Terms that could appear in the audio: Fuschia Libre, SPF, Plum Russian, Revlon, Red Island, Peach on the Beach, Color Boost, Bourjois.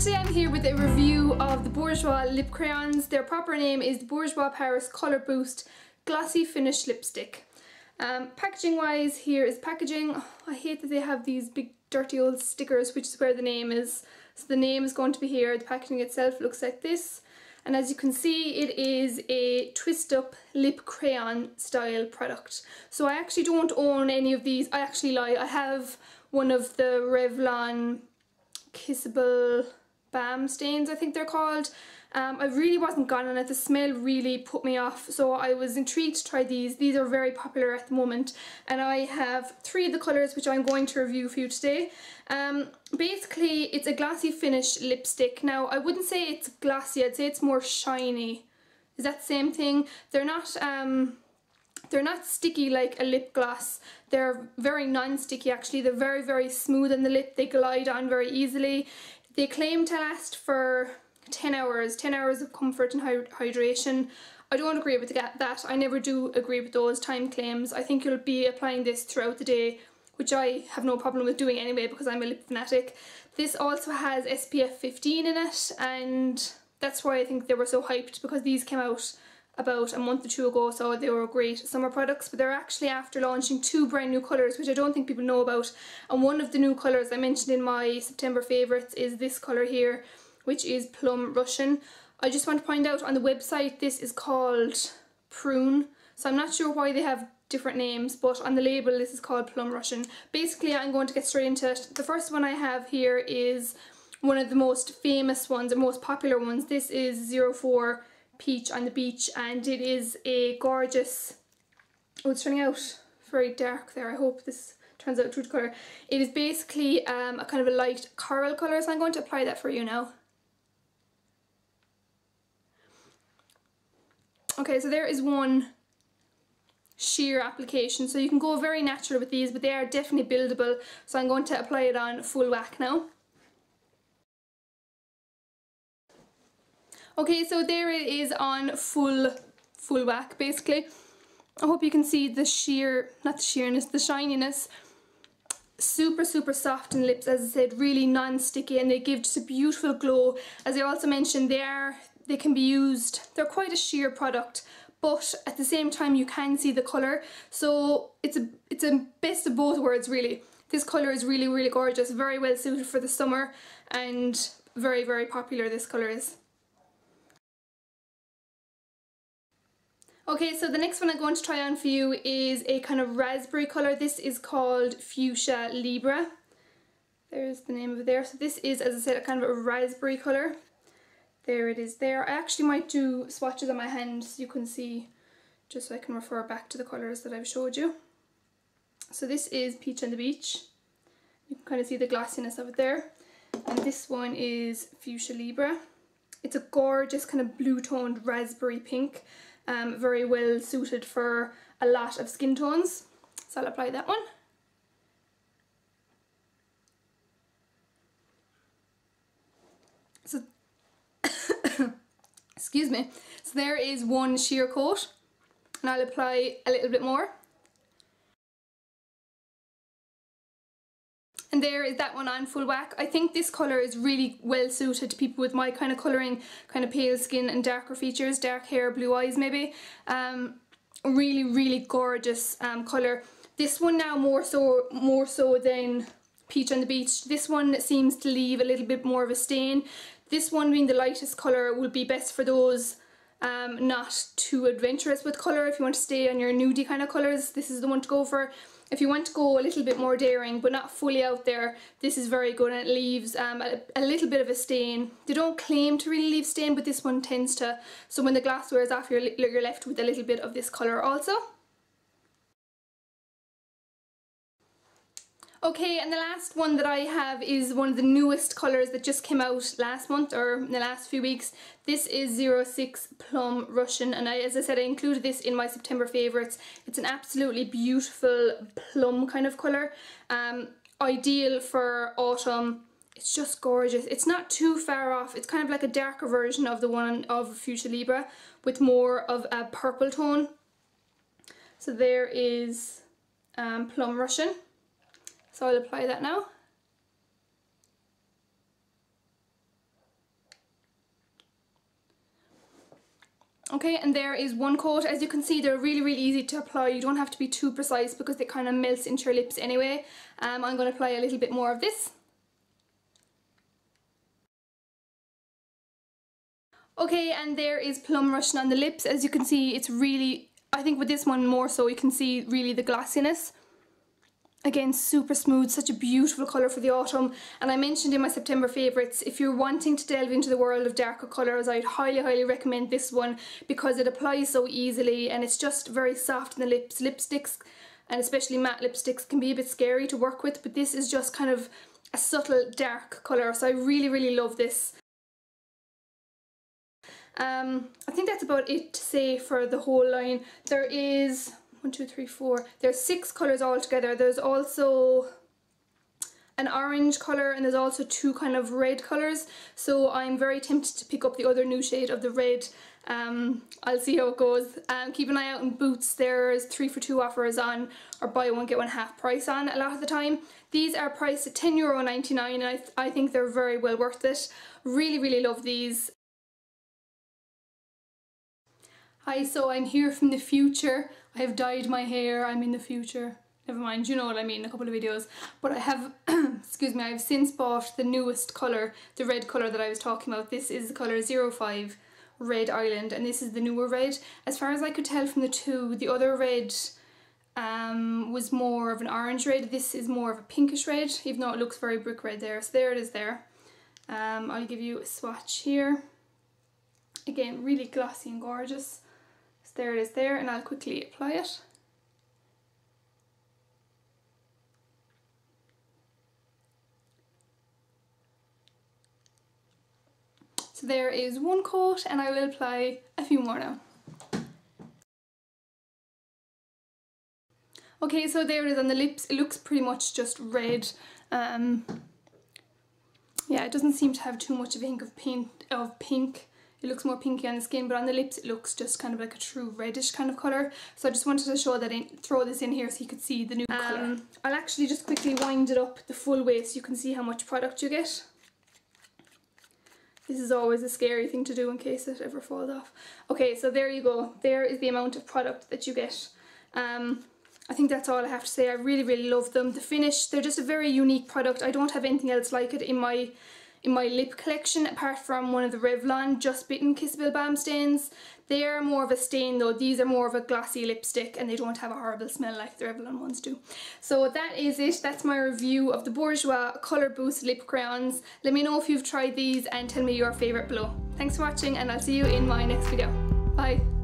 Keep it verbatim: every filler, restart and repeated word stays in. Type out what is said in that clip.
today I'm here with a review of the Bourjois lip crayons. Their proper name is the Bourjois Paris Colour Boost Glossy Finish Lipstick. Um, packaging wise, here is packaging. Oh, I hate that they have these big dirty old stickers, which is where the name is. So the name is going to be here. The packaging itself looks like this. And as you can see, it is a twist up lip crayon style product. So I actually don't own any of these. I actually lie. I have one of the Revlon Kissable Balm Stains, I think they're called. Um, I really wasn't gone on it. The smell really put me off, so I was intrigued to try these. These are very popular at the moment, and I have three of the colours which I'm going to review for you today. Um, basically, it's a glossy finish lipstick. Now, I wouldn't say it's glossy, I'd say it's more shiny. Is that the same thing? They're not... Um, They're not sticky like a lip gloss. They're very non-sticky actually. They're very, very smooth on the lip. They glide on very easily. They claim to last for ten hours. ten hours of comfort and hyd hydration. I don't agree with that. I never do agree with those time claims. I think you'll be applying this throughout the day, which I have no problem with doing anyway because I'm a lip fanatic. This also has S P F fifteen in it, and that's why I think they were so hyped, because these came out about a month or two ago, so they were great summer products. But they're actually after launching two brand new colours which I don't think people know about, and one of the new colours I mentioned in my September favourites is this colour here, which is Plum Russian. I just want to point out, on the website this is called Prune, so I'm not sure why they have different names, but on the label this is called Plum Russian. Basically, I'm going to get straight into it. The first one I have here is one of the most famous ones, the most popular ones. This is zero four Peach on the Beach, and it is a gorgeous... oh, it's turning out very dark there. I hope this turns out true to colour. It is basically um, a kind of a light coral colour, so I'm going to apply that for you now. Okay, so there is one sheer application, so you can go very natural with these, but they are definitely buildable, so I'm going to apply it on full whack now. Okay, so there it is on full, full whack, basically. I hope you can see the sheer, not the sheerness, the shininess. Super, super soft in lips, as I said, really non-sticky, and they give just a beautiful glow. As I also mentioned, they are, they can be used, they're quite a sheer product, but at the same time you can see the colour. So it's a, it's a best of both worlds, really. This colour is really, really gorgeous, very well suited for the summer, and very, very popular this colour is. Okay, so the next one I'm going to try on for you is a kind of raspberry colour. This is called Fuschia Libre. There's the name of it there. So this is, as I said, a kind of a raspberry colour. There it is there. I actually might do swatches on my hand so you can see, just so I can refer back to the colours that I've showed you. So this is Peach on the Beach. You can kind of see the glossiness of it there. And this one is Fuschia Libre. It's a gorgeous kind of blue-toned raspberry pink. Um, very well suited for a lot of skin tones, so I'll apply that one. So, excuse me. So there is one sheer coat, and I'll apply a little bit more. And there is that one on full whack. I think this colour is really well suited to people with my kind of colouring, kind of pale skin and darker features, dark hair, blue eyes maybe. Um, really, really gorgeous um, colour. This one now more so, more so than Peach on the Beach. This one seems to leave a little bit more of a stain. This one being the lightest colour will be best for those um, not too adventurous with colour. If you want to stay on your nudie kind of colours, this is the one to go for. If you want to go a little bit more daring but not fully out there, this is very good, and it leaves um, a, a little bit of a stain. They don't claim to really leave stain, but this one tends to. So when the glass wears off, you're, you're left with a little bit of this colour also. Okay, and the last one that I have is one of the newest colours that just came out last month, or in the last few weeks. This is zero six Plum Russian, and I, as I said, I included this in my September favourites. It's an absolutely beautiful plum kind of colour, um, ideal for autumn. It's just gorgeous. It's not too far off. It's kind of like a darker version of the one of Fuschia Libre, with more of a purple tone. So there is um, Plum Russian. So I'll apply that now. Okay, and there is one coat. As you can see, they're really, really easy to apply. You don't have to be too precise because they kind of melt into your lips anyway. Um, I'm going to apply a little bit more of this. Okay, and there is Plum Russian on the lips. As you can see, it's really, I think with this one more so, you can see really the glassiness. Again, super smooth, such a beautiful colour for the autumn. And I mentioned in my September favourites, if you're wanting to delve into the world of darker colours, I'd highly, highly recommend this one because it applies so easily and it's just very soft in the lips. Lipsticks, and especially matte lipsticks, can be a bit scary to work with, but this is just kind of a subtle dark colour, so I really, really love this. Um, I think that's about it to say for the whole line. There is one, two, three, four. There's six colours all together. There's also an orange colour and there's also two kind of red colours. So I'm very tempted to pick up the other new shade of the red. Um, I'll see how it goes. Um, keep an eye out on Boots. There's three for two offers on, or buy one get one half price on a lot of the time. These are priced at ten euro ninety-nine and I, th I think they're very well worth it. Really, really love these. Hi, so I'm here from the future. I have dyed my hair, I'm in the future. Never mind, you know what I mean, a couple of videos. But I have, excuse me, I have since bought the newest colour, the red colour that I was talking about. This is the colour zero five Red Island, and this is the newer red. As far as I could tell from the two, the other red um, was more of an orange red. This is more of a pinkish red, even though it looks very brick red there. So there it is there. Um, I'll give you a swatch here. Again, really glossy and gorgeous. There it is there, and I'll quickly apply it. So there is one coat and I will apply a few more now. Okay, so there it is on the lips. It looks pretty much just red. Um, yeah, it doesn't seem to have too much of a hint of paint, of pink. It looks more pinky on the skin, but on the lips it looks just kind of like a true reddish kind of colour. So I just wanted to show that in, throw this in here so you could see the new um, colour. I'll actually just quickly wind it up the full way so you can see how much product you get. This is always a scary thing to do in case it ever falls off. Okay, so there you go. There is the amount of product that you get. Um, I think that's all I have to say. I really, really love them. The finish, they're just a very unique product. I don't have anything else like it in my... in my lip collection, apart from one of the Revlon Just Bitten Kissable Balm stains. They are more of a stain though, these are more of a glossy lipstick and they don't have a horrible smell like the Revlon ones do. So that is it, that's my review of the Bourjois Colour Boost Lip Crayons. Let me know if you've tried these and tell me your favourite below. Thanks for watching and I'll see you in my next video. Bye!